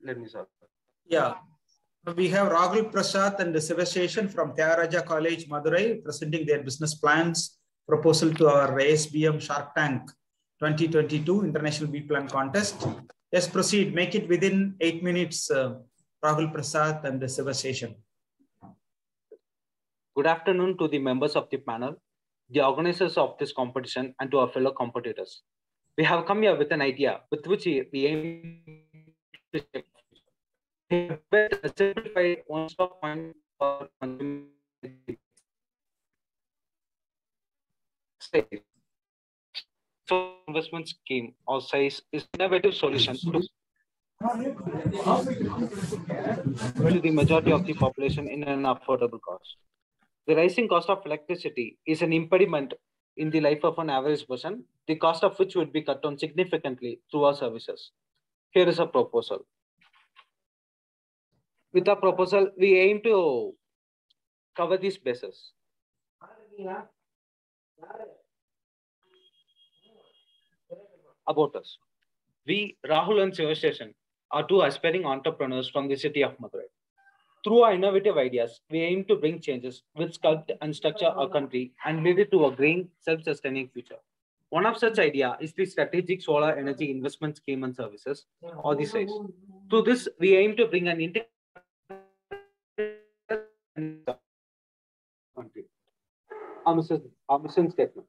Let me start. Yeah. We have Rahul Prasath and Sivashesan from Thiagaraja College Madurai presenting their business plans proposal to our ASBM Shark Tank 2022 International B Plan Contest. Yes, proceed. Make it within 8 minutes, Rahul Prasath and Sivashesan. Good afternoon to the members of the panel, the organizers of this competition, and to our fellow competitors. We have come here with an idea with which we aim to simplify one-stop point for consumers. So investment scheme or SSEISS is innovative solution to the majority of the population in an affordable cost. The rising cost of electricity is an impediment in the life of an average person, the cost of which would be cut down significantly through our services. Here is a proposal. With our proposal, we aim to cover these bases. About us. We, Rahul and Sivashesan, are two aspiring entrepreneurs from the city of Madurai. Through our innovative ideas, we aim to bring changes which sculpt and structure our country and lead it to a green, self-sustaining future. One of such ideas is the Strategic Solar Energy Investment Scheme and Services, or the SSEISS. To this, we aim to bring an integrated country. Our mission statement: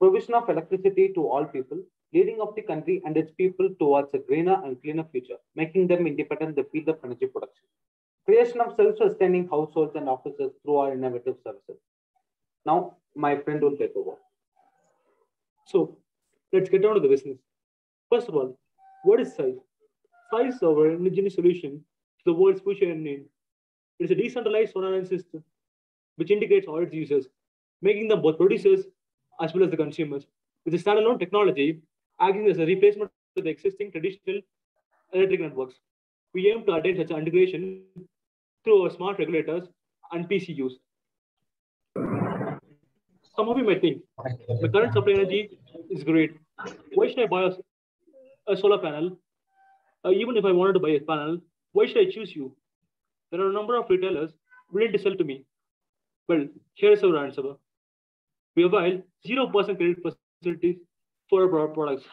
provision of electricity to all people, leading of the country and its people towards a greener and cleaner future, making them independent in the field of energy production. Creation of self-sustaining households and offices through our innovative services. Now, my friend will take over. So, let's get down to the business. First of all, what is SSEISS? SSEISS is our indigenous solution to the world's future and need. It is a decentralized solar energy system which integrates all its users, making them both producers as well as the consumers. With a standalone technology, acting as a replacement to the existing traditional electric networks. We aim to attain such integration through our smart regulators and PCUs. Some of you might think, the current supply energy is great. Why should I buy a solar panel? Even if I wanted to buy a panel, why should I choose you? There are a number of retailers willing to sell to me. Well, here is our answer. We provide 0% credit facilities for our products.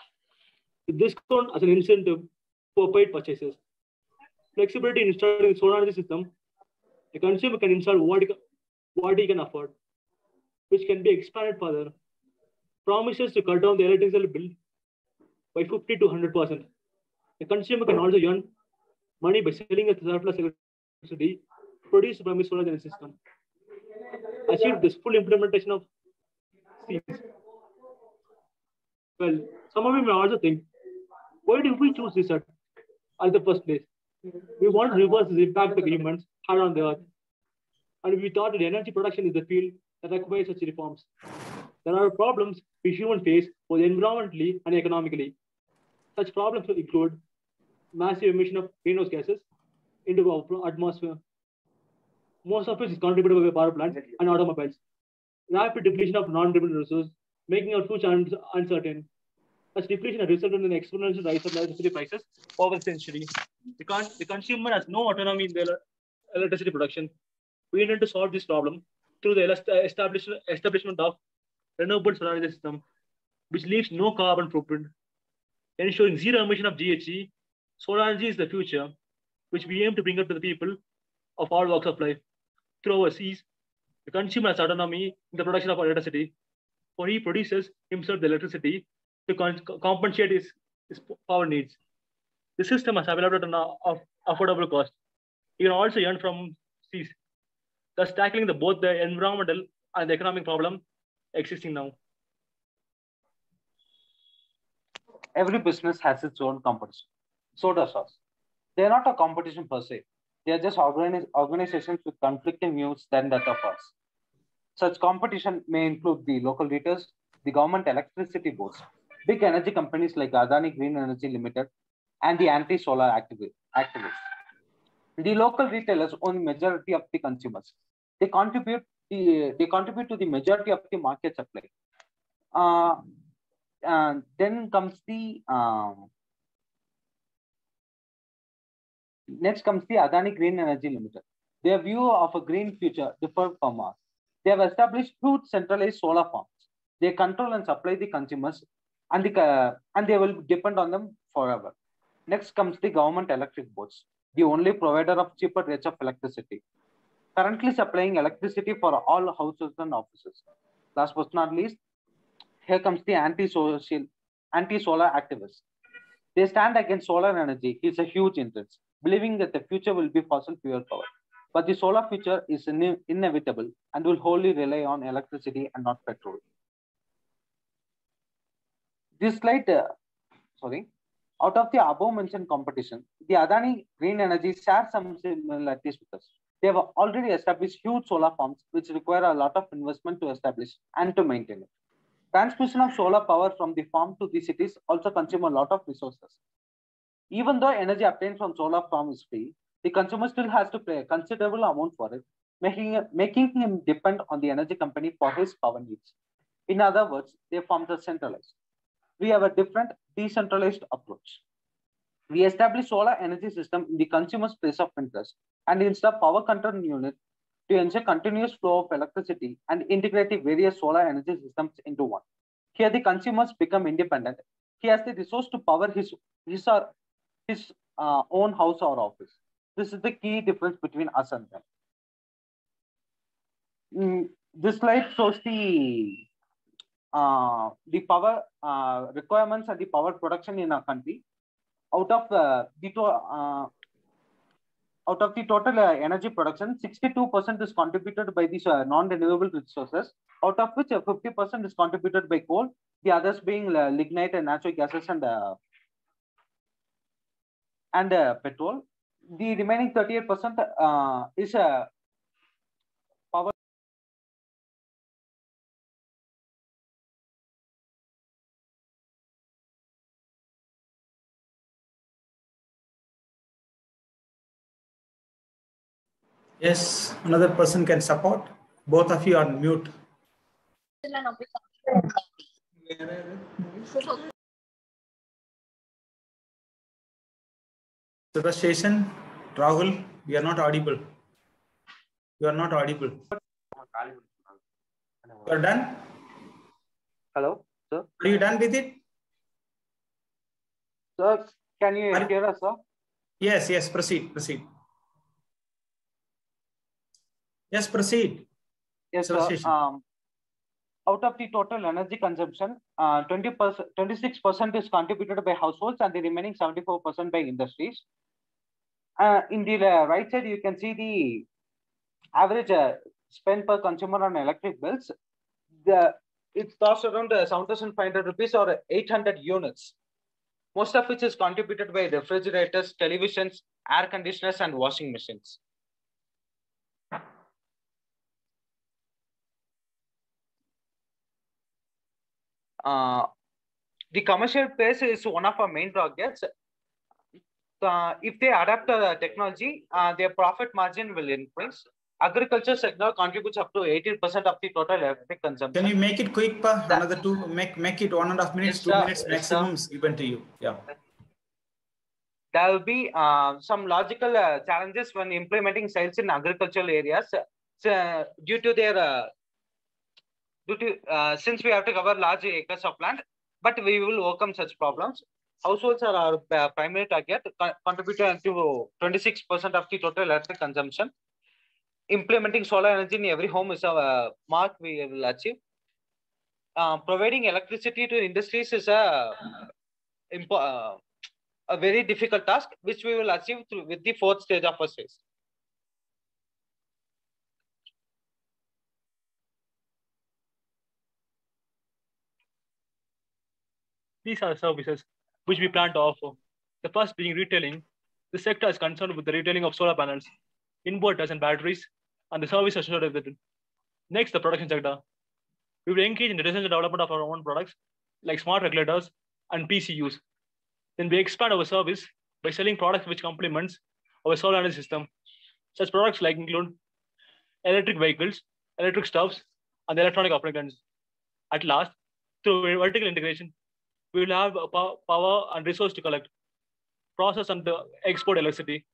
This counts as an incentive for paid purchases. Flexibility in installing the solar energy system. A consumer can install what he can afford, which can be expanded further, promises to cut down the electricity bill by 50 to 100%. The consumer can also earn money by selling a surplus electricity produced from the solar energy system. Achieve this full implementation of SSEISS. Well, some of you may also think, why did we choose this at the first place? We want to reverse the impact the humans had on the earth. And we thought that energy production is the field that requires such reforms. There are problems we humans face both environmentally and economically. Such problems include massive emission of greenhouse gases into our atmosphere, most of which is contributed by power plants and automobiles. Rapid depletion of non-renewable resources, making our future uncertain. Such depletion has resulted in an exponential rise of electricity prices over the century. The consumer has no autonomy in their electricity production. We need to solve this problem through the establishment of renewable solar energy system, which leaves no carbon footprint, ensuring zero emission of GHG. Solar energy is the future, which we aim to bring up to the people of all walks of life. Through our SSEISS, the consumer has autonomy in the production of electricity, for he produces himself the electricity to compensate his power needs. The system is available at an affordable cost. You can also earn from SSEISS, thus tackling both the environmental and the economic problem existing now. Every business has its own competition. So does us. They are not a competition per se. They are just organizations with conflicting views than that of us. Such competition may include the local retailers, the government electricity boards, big energy companies like Adani Green Energy Limited, and the anti-solar activists. The local retailers own majority of the consumers. They contribute to the majority of the market supply. Then comes the next comes the Adani Green Energy Limited. Their view of a green future differs from us. They have established two centralized solar farms. They control and supply the consumers, and they will depend on them forever. Next comes the government electric boards, the only provider of cheaper rates of electricity, currently supplying electricity for all houses and offices. Last but not least, here comes the anti-solar activists. They stand against solar energy. It's a huge interest, believing that the future will be fossil fuel power. But the solar future is inevitable and will wholly rely on electricity and not petrol. This slide, out of the above mentioned competition, the Adani Green Energy shares some similarities with us. They have already established huge solar farms, which require a lot of investment to establish and to maintain it. Transmission of solar power from the farm to the cities also consumes a lot of resources. Even though energy obtained from solar farm is free, the consumer still has to pay a considerable amount for it, making him depend on the energy company for his power needs. In other words, their farms are centralized. We have a different decentralized approach. We establish solar energy system in the consumer's place of interest and install power control unit to ensure continuous flow of electricity and integrate various solar energy systems into one. Here the consumers become independent. He has the resource to power his or her own house or office. This is the key difference between us and them. This slide shows the power requirements and the power production in our country. Out of the total energy production, 62% is contributed by these non-renewable resources, out of which 50% is contributed by coal, the others being lignite and natural gases and petrol. The remaining 38% is power. Yes, another person can support. Both of you are on mute. Sivashesan, Rahul, we are not audible. You are not audible. You are done? Hello, sir. Are you done with it? Sir, can you hear us, sir? Yes, yes, proceed. Yes, proceed. Yes, sir. Out of the total energy consumption, 26% is contributed by households and the remaining 74% by industries. In the right side, you can see the average spend per consumer on electric bills. It costs around 7,500 rupees or 800 units, most of which is contributed by refrigerators, televisions, air conditioners, and washing machines. The commercial pace is one of our main targets. If they adapt technology, their profit margin will increase. Agriculture sector contributes up to 18% of the total electric consumption. Can you make it quick, pa? Another two, make it 1.5 minutes, yes, 2 minutes maximums given to you. Yeah. There will be some logical challenges when implementing sales in agricultural areas due to their. Since we have to cover large acres of land, but we will overcome such problems. Households are our primary target, contributing to 26% of the total electric consumption. Implementing solar energy in every home is a mark we will achieve. Providing electricity to industries is a very difficult task, which we will achieve with the fourth stage of our SSEISS. These are services which we plan to offer. The first being retailing. The sector is concerned with the retailing of solar panels, inverters and batteries, and the service associated with it. Next, the production sector. We will engage in the research and development of our own products, like smart regulators and PCUs. Then we expand our service by selling products which complements our solar energy system. Such products like include electric vehicles, electric stoves, and electronic applicants. At last, through vertical integration, we will have power and resource to collect, process, and export electricity.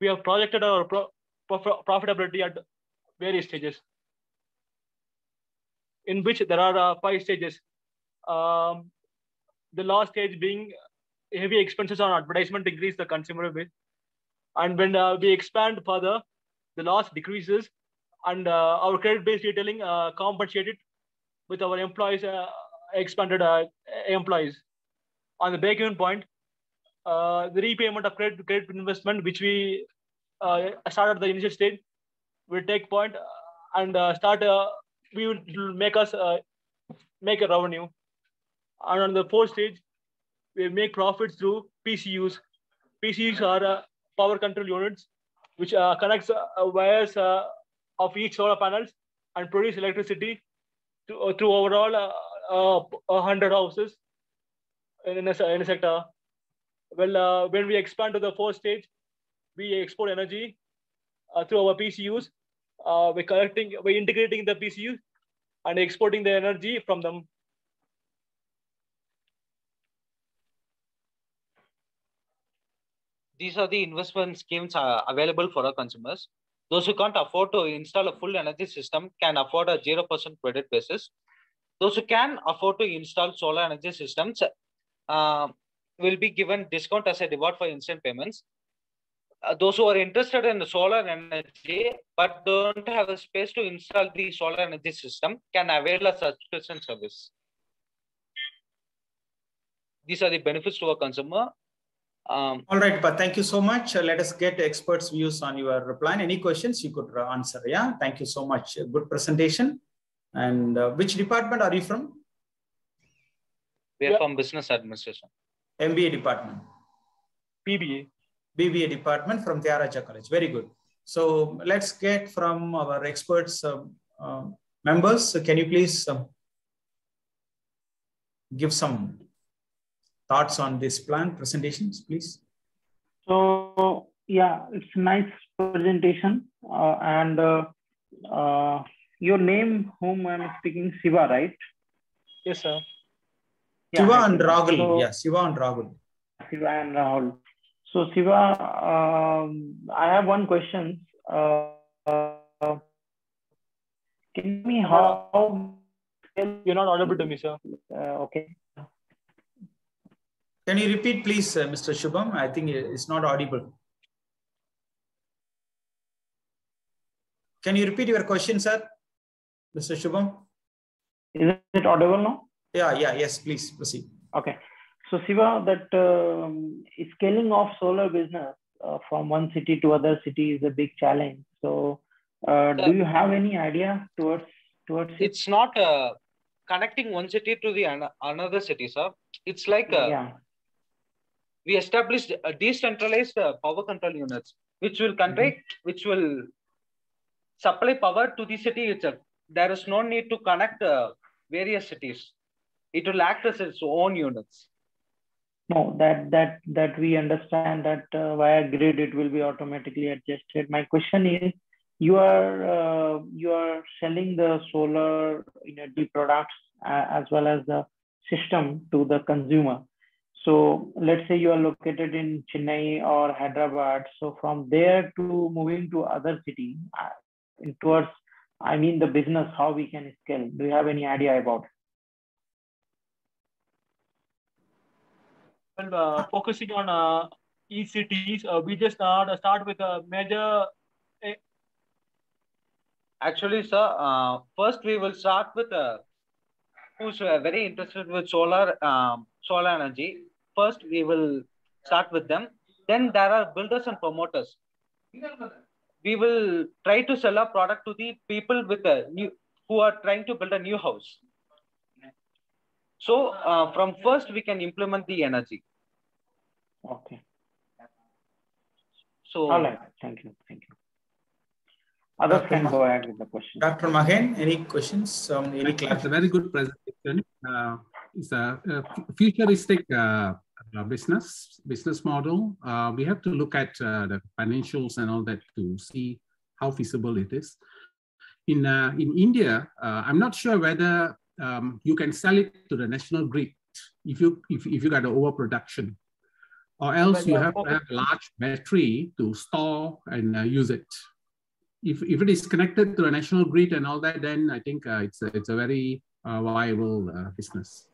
We have projected our profitability at various stages, in which there are 5 stages. The last stage being heavy expenses on advertisement increase the consumer base. And when we expand further, the loss decreases, and our credit-based retailing compensated with our employees, expanded employees. On the break-even point, the repayment of credit investment, which we started at the initial stage, will take point and we will make us make a revenue. And on the 4th stage, we make profits through PCUs. PCUs are power control units, which connects wires of each solar panels and produce electricity to, through overall 100 houses in a sector. Well, when we expand to the 4th stage, we export energy through our PCUs. We're integrating the PCUs and exporting the energy from them. These are the investment schemes available for our consumers. Those who can't afford to install a full energy system can afford a 0% credit basis. Those who can afford to install solar energy systems will be given discount as a reward for instant payments. Those who are interested in the solar energy but don't have a space to install the solar energy system can avail a subscription service. These are the benefits to our consumer. All right, but thank you so much. Let us get experts' views on your plan. Any questions you could answer? Yeah, thank you so much. Good presentation. And which department are you from? We are from Business Administration. MBA department. BBA. BBA department from Thiagaraja College. Very good. So let's get from our experts members. Can you please give some thoughts on this plan presentations, please? So yeah, it's a nice presentation. Your name, whom I'm speaking, Siva, right? Yes, sir. Yeah, Siva and Rahul. So, yes, yeah, Siva and Rahul. Siva and Rahul. So Siva, I have one question. Can we how? You're not audible to me, sir. Okay. Can you repeat, please, Mr. Shubham? I think it's not audible. Can you repeat your question, sir? Mr. Shubham? Is it audible now? Yeah, yes, please proceed. Okay. So, Siva, that scaling of solar business from one city to other city is a big challenge. So, do you have any idea towards it? It's not connecting one city to the another city, sir. It's like... We established a decentralized power control units, which will supply power to the city itself. There is no need to connect various cities. It will act as its own units. No, that we understand that via grid it will be automatically adjusted. My question is, you are selling the solar energy products as well as the system to the consumer. So let's say you are located in Chennai or Hyderabad. So from there to moving to other city, towards, I mean, the business, how we can scale. Do you have any idea about it? Well, focusing on e-cities, we just start with a major... Actually, sir, first we will start with who's very interested with solar energy. First, we will start with them. Then there are builders and promoters. We will try to sell our product to the people with who are trying to build a new house. So from first, we can implement the energy. Okay. So. All right. Thank you. Others can go ahead with the question. Dr. Mahen, any questions? Any class? That's a very good presentation. It's a futuristic business model. We have to look at the financials and all that to see how feasible it is. In India, I'm not sure whether you can sell it to the national grid if you got an overproduction, or else you have to have a large battery to store and use it. If it is connected to the national grid and all that, then I think it's a very viable business.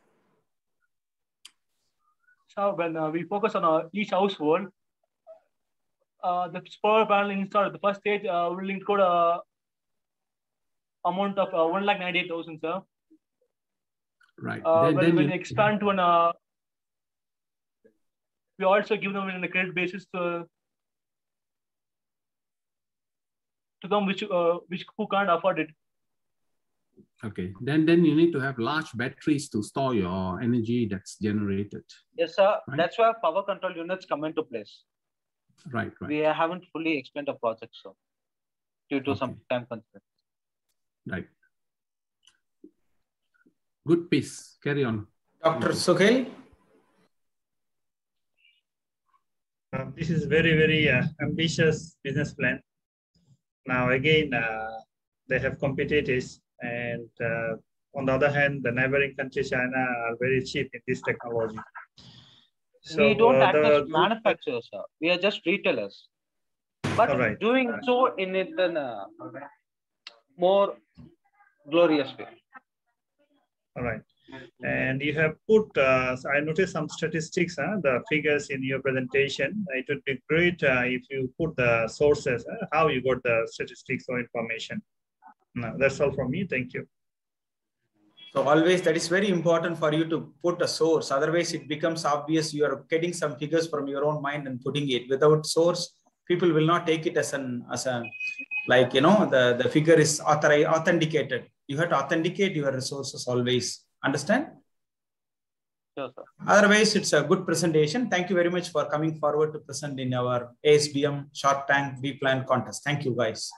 So when we focus on each household, the solar panel installed at the first stage will include a amount of 1,98,000, sir. Right. When they expand to an, we also give them on a credit basis to them which who can't afford it. Okay, then you need to have large batteries to store your energy that's generated. Yes, sir. Right? That's where power control units come into place. Right, right. We haven't fully explained the project, so due to some time constraints. Right. Good piece. Carry on, Dr. Sohail. This is very, very ambitious business plan. Now again, they have competitors, and on the other hand, the neighboring country China are very cheap in this technology. So we don't act as manufacturers, sir. We are just retailers. But right, doing so in it then, more glorious way. All right. And you have put, so I noticed some statistics, the figures in your presentation. It would be great if you put the sources, how you got the statistics or information. No, that's all from me. Thank you. So always that is very important for you to put a source. Otherwise, it becomes obvious you are getting some figures from your own mind and putting it without source. People will not take it as an like, you know, the figure is authenticated. You have to authenticate your resources always. Understand? Sure, sir. Otherwise, it's a good presentation. Thank you very much for coming forward to present in our ASBM Shark Tank B Plan contest. Thank you, guys.